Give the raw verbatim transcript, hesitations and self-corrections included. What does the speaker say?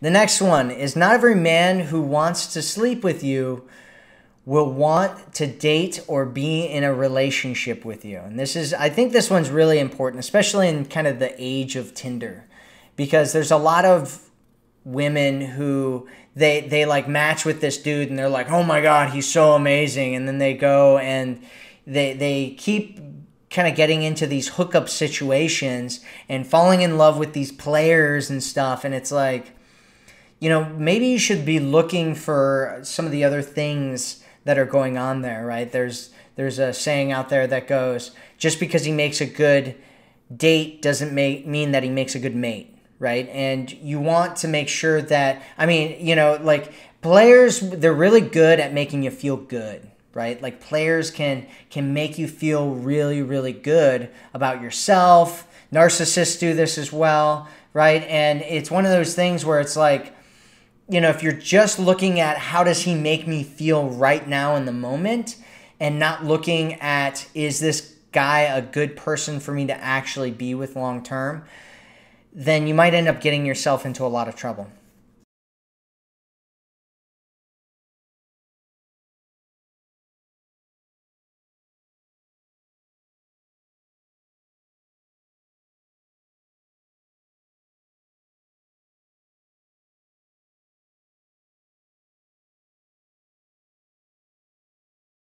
The next one is not every man who wants to sleep with you will want to date or be in a relationship with you. And this is, I think this one's really important, especially in kind of the age of Tinder, because there's a lot of women who they they like match with this dude and they're like, oh my God, he's so amazing. And then they go and they they keep kind of getting into these hookup situations and falling in love with these players and stuff. And it's like, you know, maybe you should be looking for some of the other things that are going on there, right? There's there's a saying out there that goes, just because he makes a good date doesn't make, mean that he makes a good mate, right? And you want to make sure that, I mean, you know, like players, they're really good at making you feel good, right? Like players can can make you feel really, really good about yourself. Narcissists do this as well, right? And it's one of those things where it's like, you know, if you're just looking at how does he make me feel right now in the moment and not looking at is this guy a good person for me to actually be with long term, then you might end up getting yourself into a lot of trouble.